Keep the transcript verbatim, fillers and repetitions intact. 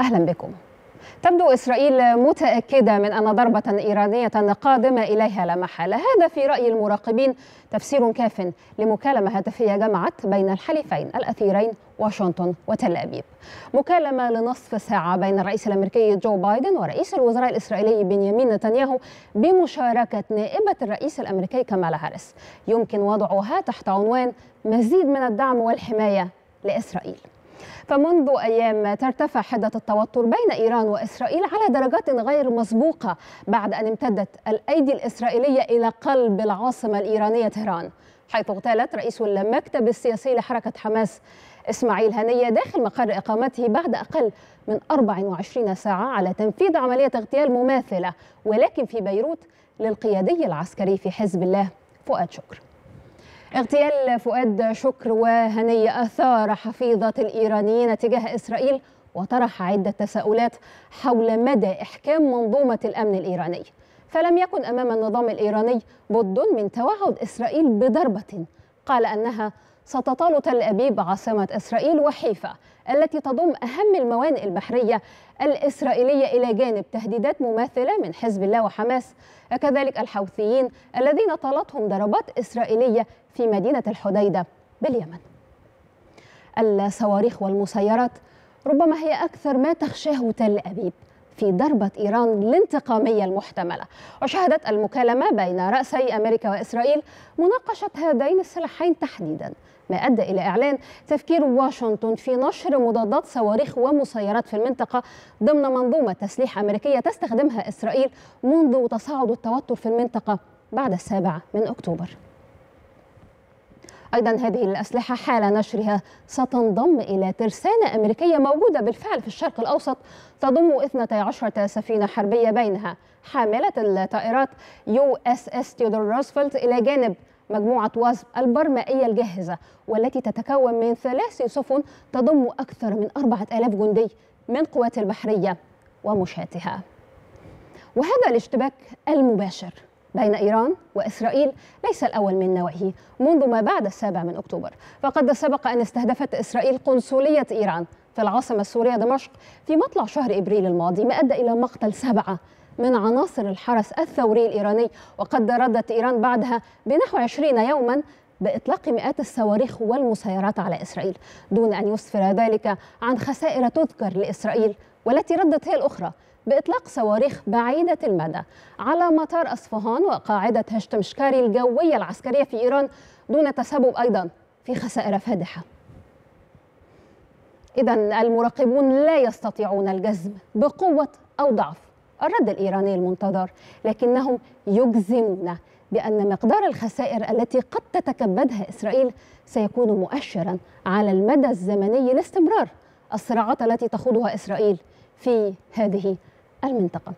أهلا بكم. تبدو إسرائيل متأكدة من أن ضربة إيرانية قادمة إليها لا محالة. هذا في رأي المراقبين تفسير كاف لمكالمة هاتفية جمعت بين الحليفين الأثيرين واشنطن وتل أبيب. مكالمة لنصف ساعة بين الرئيس الأمريكي جو بايدن ورئيس الوزراء الإسرائيلي بنيامين نتنياهو بمشاركة نائبة الرئيس الأمريكي كامالا هاريس، يمكن وضعها تحت عنوان مزيد من الدعم والحماية لإسرائيل. فمنذ أيام ترتفع حدة التوتر بين إيران وإسرائيل على درجات غير مسبوقة بعد أن امتدت الأيدي الإسرائيلية إلى قلب العاصمة الإيرانية طهران، حيث اغتالت رئيس المكتب السياسي لحركة حماس إسماعيل هنية داخل مقر إقامته بعد أقل من أربع وعشرين ساعة على تنفيذ عملية اغتيال مماثلة ولكن في بيروت للقيادي العسكري في حزب الله فؤاد شكر. اغتيال فؤاد شكر وهنية أثار حفيظة الإيرانيين تجاه إسرائيل وطرح عدة تساؤلات حول مدى إحكام منظومة الأمن الإيراني، فلم يكن أمام النظام الإيراني بد من توعد إسرائيل بضربة قال أنها ستطال تل أبيب عاصمة إسرائيل وحيفا التي تضم أهم الموانئ البحرية الإسرائيلية إلى جانب تهديدات مماثلة من حزب الله وحماس، كذلك الحوثيين الذين طالتهم ضربات إسرائيلية في مدينة الحديدة باليمن. الصواريخ والمسيرات ربما هي أكثر ما تخشاه تل أبيب في ضربة إيران الانتقامية المحتملة. وشهدت المكالمة بين رأسي أمريكا وإسرائيل مناقشة هذين السلاحين تحديدا، ما أدى إلى إعلان تفكير واشنطن في نشر مضادات صواريخ ومسيرات في المنطقة ضمن منظومة تسليح أمريكية تستخدمها إسرائيل منذ تصاعد التوتر في المنطقة بعد السابع من أكتوبر. أيضا هذه الأسلحة حال نشرها ستنضم إلى ترسانة أمريكية موجودة بالفعل في الشرق الأوسط تضم اثنتي عشرة سفينة حربية بينها حاملة الطائرات يو اس اس تيودور روزفلت إلى جانب مجموعة واسب البرمائية الجاهزة والتي تتكون من ثلاث سفن تضم أكثر من أربعة آلاف جندي من قوات البحرية ومشاتها. وهذا الاشتباك المباشر بين إيران وإسرائيل ليس الأول من نوعه منذ ما بعد السابع من أكتوبر، فقد سبق أن استهدفت إسرائيل قنصلية إيران في العاصمة السورية دمشق في مطلع شهر إبريل الماضي، ما أدى إلى مقتل سبعة من عناصر الحرس الثوري الإيراني. وقد ردت إيران بعدها بنحو عشرين يوما بإطلاق مئات الصواريخ والمسيرات على إسرائيل دون أن يسفر ذلك عن خسائر تذكر لإسرائيل، والتي ردت هي الأخرى بإطلاق صواريخ بعيدة المدى على مطار أصفهان وقاعدة هشتمشكاري الجوية العسكرية في إيران دون تسبب أيضا في خسائر فادحة. إذن المراقبون لا يستطيعون الجزم بقوة أو ضعف الرد الإيراني المنتظر، لكنهم يجزمون بأن مقدار الخسائر التي قد تتكبدها إسرائيل سيكون مؤشرا على المدى الزمني لاستمرار الصراعات التي تخوضها إسرائيل في هذه المنطقة.